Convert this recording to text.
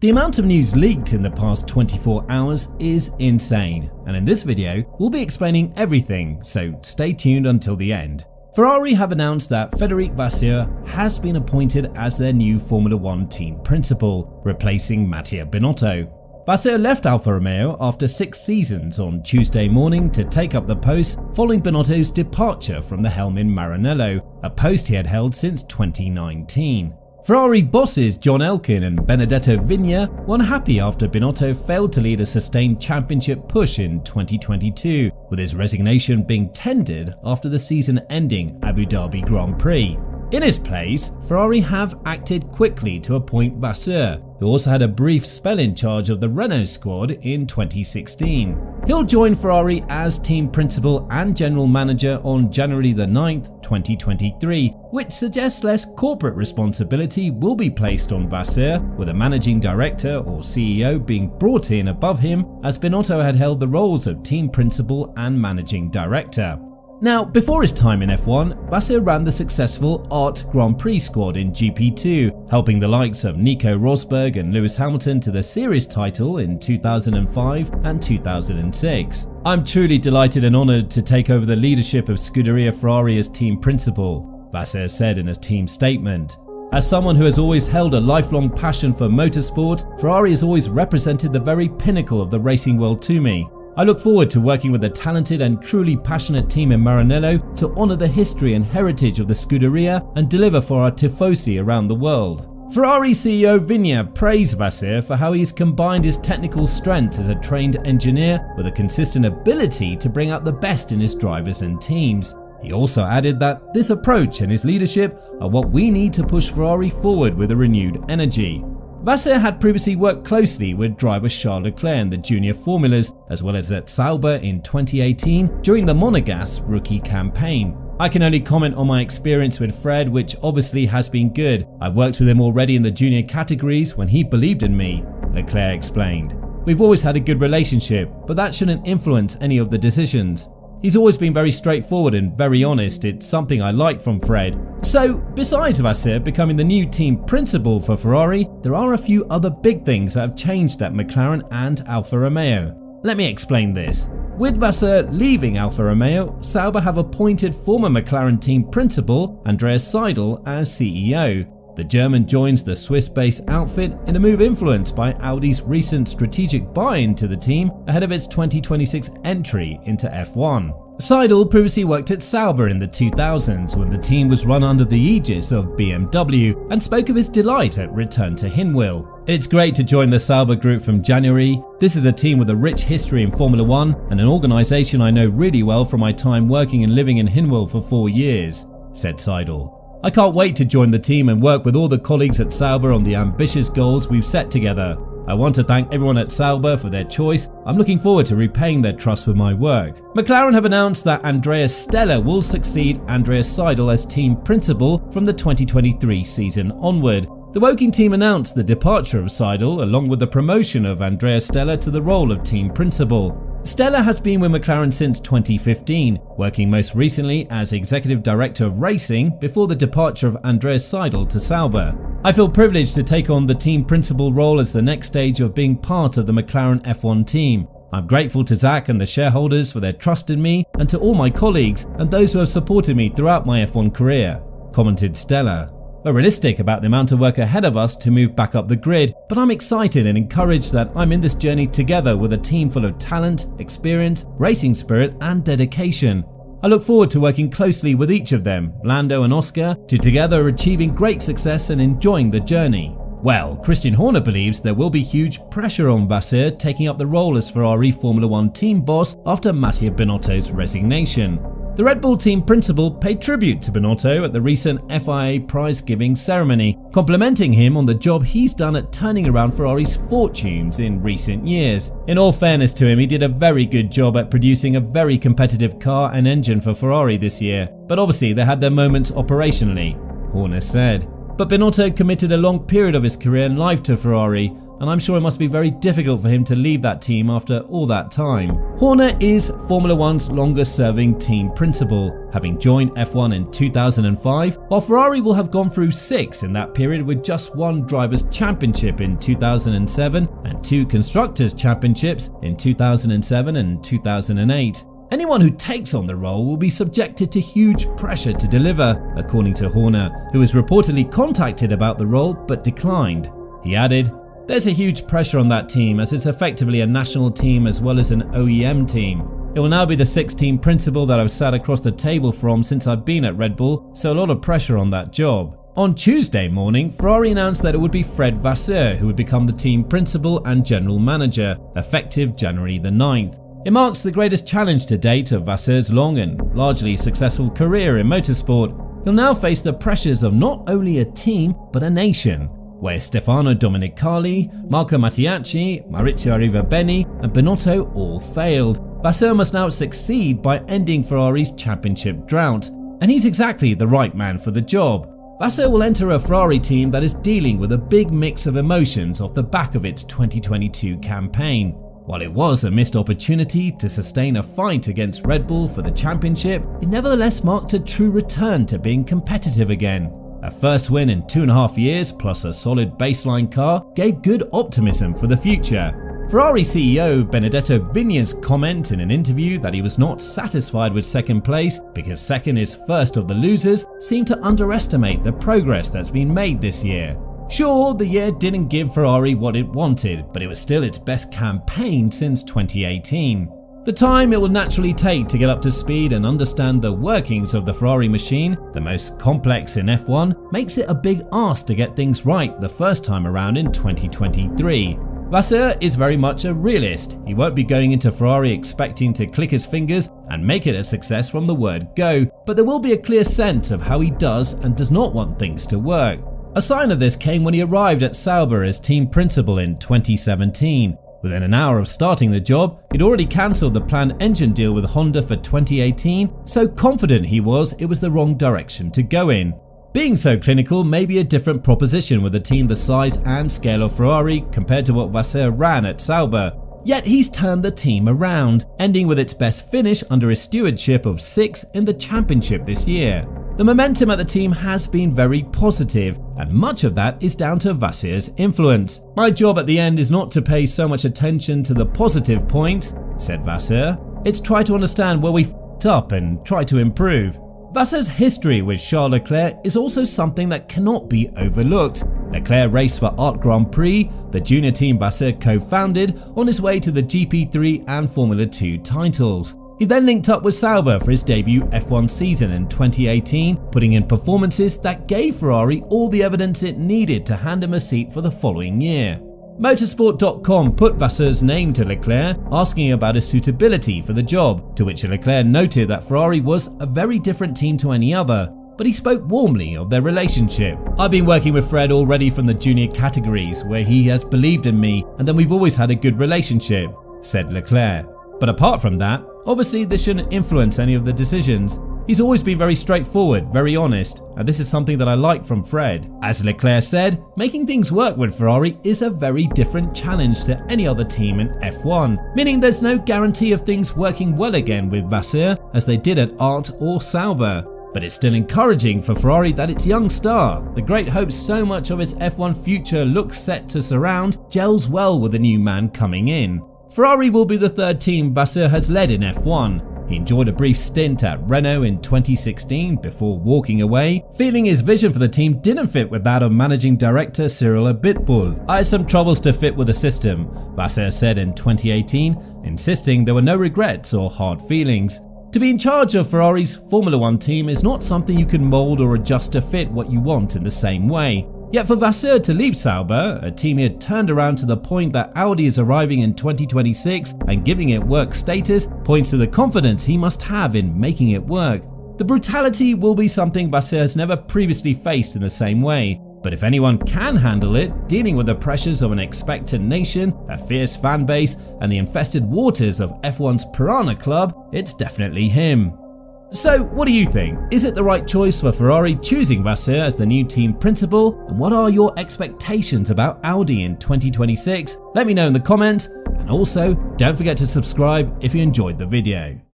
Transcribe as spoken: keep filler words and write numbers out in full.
The amount of news leaked in the past twenty-four hours is insane, and in this video, we'll be explaining everything, so stay tuned until the end. Ferrari have announced that Frederic Vasseur has been appointed as their new Formula one team principal, replacing Mattia Binotto. Vasseur left Alfa Romeo after six seasons on Tuesday morning to take up the post following Binotto's departure from the helm in Maranello, a post he had held since twenty nineteen. Ferrari bosses John Elkann and Benedetto Vigna were unhappy after Binotto failed to lead a sustained championship push in twenty twenty-two, with his resignation being tendered after the season-ending Abu Dhabi Grand Prix. In his place, Ferrari have acted quickly to appoint Vasseur, who also had a brief spell in charge of the Renault squad in twenty sixteen. He'll join Ferrari as team principal and general manager on January the ninth, twenty twenty-three, which suggests less corporate responsibility will be placed on Vasseur, with a managing director or C E O being brought in above him, as Binotto had held the roles of team principal and managing director. Now, before his time in F one, Vasseur ran the successful A R T Grand Prix squad in G P two, helping the likes of Nico Rosberg and Lewis Hamilton to the series title in two thousand five and two thousand six. I'm truly delighted and honoured to take over the leadership of Scuderia Ferrari as team principal, Vasseur said in a team statement. As someone who has always held a lifelong passion for motorsport, Ferrari has always represented the very pinnacle of the racing world to me. I look forward to working with a talented and truly passionate team in Maranello to honour the history and heritage of the Scuderia and deliver for our tifosi around the world. Ferrari C E O Vigna praised Vasseur for how he's combined his technical strengths as a trained engineer with a consistent ability to bring out the best in his drivers and teams. He also added that this approach and his leadership are what we need to push Ferrari forward with a renewed energy. Vasseur had previously worked closely with driver Charles Leclerc in the junior formulas, as well as at Sauber in twenty eighteen during the Monegasque rookie campaign. I can only comment on my experience with Fred, which obviously has been good. I've worked with him already in the junior categories when he believed in me, Leclerc explained. We've always had a good relationship, but that shouldn't influence any of the decisions. He's always been very straightforward and very honest. It's something I like from Fred. So, besides Vasseur becoming the new team principal for Ferrari, there are a few other big things that have changed at McLaren and Alfa Romeo. Let me explain this. With Vasseur leaving Alfa Romeo, Sauber have appointed former McLaren team principal Andreas Seidel as C E O. The German joins the Swiss-based outfit in a move influenced by Audi's recent strategic buy-in to the team ahead of its twenty twenty-six entry into F one. Seidel previously worked at Sauber in the two thousands when the team was run under the aegis of B M W and spoke of his delight at return to Hinwil. It's great to join the Sauber group from January. This is a team with a rich history in Formula one and an organisation I know really well from my time working and living in Hinwil for four years, said Seidel. I can't wait to join the team and work with all the colleagues at Sauber on the ambitious goals we've set together. I want to thank everyone at Sauber for their choice. I'm looking forward to repaying their trust with my work. McLaren have announced that Andrea Stella will succeed Andreas Seidel as team principal from the twenty twenty-three season onward. The Woking team announced the departure of Seidel along with the promotion of Andrea Stella to the role of team principal. Stella has been with McLaren since twenty fifteen, working most recently as Executive Director of Racing before the departure of Andreas Seidel to Sauber. I feel privileged to take on the team principal role as the next stage of being part of the McLaren F one team. I'm grateful to Zach and the shareholders for their trust in me and to all my colleagues and those who have supported me throughout my F one career, commented Stella. We're realistic about the amount of work ahead of us to move back up the grid, but I'm excited and encouraged that I'm in this journey together with a team full of talent, experience, racing spirit and dedication. I look forward to working closely with each of them, Lando and Oscar, to together achieving great success and enjoying the journey. Well, Christian Horner believes there will be huge pressure on Vasseur taking up the role as Ferrari Formula one team boss after Mattia Binotto's resignation. The Red Bull team principal paid tribute to Binotto at the recent F I A prize-giving ceremony, complimenting him on the job he's done at turning around Ferrari's fortunes in recent years. In all fairness to him, he did a very good job at producing a very competitive car and engine for Ferrari this year, but obviously they had their moments operationally, Horner said. But Binotto committed a long period of his career and life to Ferrari. and I'm sure it must be very difficult for him to leave that team after all that time. Horner is Formula one's longest serving team principal, having joined F one in two thousand five, while Ferrari will have gone through six in that period with just one Drivers' Championship in two thousand seven and two Constructors' Championships in two thousand seven and two thousand eight. Anyone who takes on the role will be subjected to huge pressure to deliver, according to Horner, who was reportedly contacted about the role but declined. He added, "There's a huge pressure on that team as it's effectively a national team as well as an O E M team. It will now be the sixth team principal that I've sat across the table from since I've been at Red Bull, so a lot of pressure on that job." On Tuesday morning, Ferrari announced that it would be Fred Vasseur who would become the team principal and general manager, effective January the ninth. It marks the greatest challenge to date of Vasseur's long and largely successful career in motorsport. He'll now face the pressures of not only a team, but a nation, where Stefano Domenicali, Marco Mattiacci, Maurizio Arriva-Beni and Binotto all failed. Vasseur must now succeed by ending Ferrari's championship drought, and he's exactly the right man for the job. Vasseur will enter a Ferrari team that is dealing with a big mix of emotions off the back of its twenty twenty-two campaign. While it was a missed opportunity to sustain a fight against Red Bull for the championship, it nevertheless marked a true return to being competitive again. A first win in two and a half years plus a solid baseline car gave good optimism for the future. Ferrari C E O Benedetto Vigna's comment in an interview that he was not satisfied with second place because second is first of the losers seemed to underestimate the progress that's been made this year. Sure, the year didn't give Ferrari what it wanted, but it was still its best campaign since twenty eighteen. The time it will naturally take to get up to speed and understand the workings of the Ferrari machine, the most complex in F one, makes it a big ask to get things right the first time around in twenty twenty-three. Vasseur is very much a realist. He won't be going into Ferrari expecting to click his fingers and make it a success from the word go, but there will be a clear sense of how he does and does not want things to work. A sign of this came when he arrived at Sauber as team principal in twenty seventeen. Within an hour of starting the job, he'd already cancelled the planned engine deal with Honda for twenty eighteen, so confident he was it was the wrong direction to go in. Being so clinical may be a different proposition with a team the size and scale of Ferrari compared to what Vasseur ran at Sauber. Yet he's turned the team around, ending with its best finish under his stewardship of sixth in the championship this year. The momentum at the team has been very positive, and much of that is down to Vasseur's influence. "My job at the end is not to pay so much attention to the positive points," said Vasseur. "It's try to understand where we f***ed up and try to improve." Vasseur's history with Charles Leclerc is also something that cannot be overlooked. Leclerc raced for A R T Grand Prix, the junior team Vasseur co-founded, on his way to the G P three and Formula two titles. He then linked up with Sauber for his debut F one season in twenty eighteen, putting in performances that gave Ferrari all the evidence it needed to hand him a seat for the following year. motorsport dot com put Vasseur's name to Leclerc, asking about his suitability for the job, to which Leclerc noted that Ferrari was a very different team to any other, but he spoke warmly of their relationship. "I've been working with Fred already from the junior categories, where he has believed in me, and then we've always had a good relationship," said Leclerc. But apart from that, obviously this shouldn't influence any of the decisions. "He's always been very straightforward, very honest, and this is something that I like from Fred." As Leclerc said, making things work with Ferrari is a very different challenge to any other team in F one, meaning there's no guarantee of things working well again with Vasseur as they did at A R T or Sauber. But it's still encouraging for Ferrari that its young star, the great hopes so much of its F one future looks set to surround, gels well with the new man coming in. Ferrari will be the third team Vasseur has led in F one. He enjoyed a brief stint at Renault in twenty sixteen before walking away, feeling his vision for the team didn't fit with that of managing director Cyril Abitbol. "I had some troubles to fit with the system," Vasseur said in twenty eighteen, insisting there were no regrets or hard feelings. To be in charge of Ferrari's Formula one team is not something you can mould or adjust to fit what you want in the same way. Yet for Vasseur to leave Sauber, a team he had turned around to the point that Audi is arriving in twenty twenty-six and giving it work status, points to the confidence he must have in making it work. The brutality will be something Vasseur has never previously faced in the same way, but if anyone can handle it, dealing with the pressures of an expectant nation, a fierce fanbase, and the infested waters of F one's Piranha Club, it's definitely him. So what do you think? Is it the right choice for Ferrari choosing Vasseur as the new team principal? And what are your expectations about Audi in twenty twenty-six? Let me know in the comments, and also don't forget to subscribe if you enjoyed the video.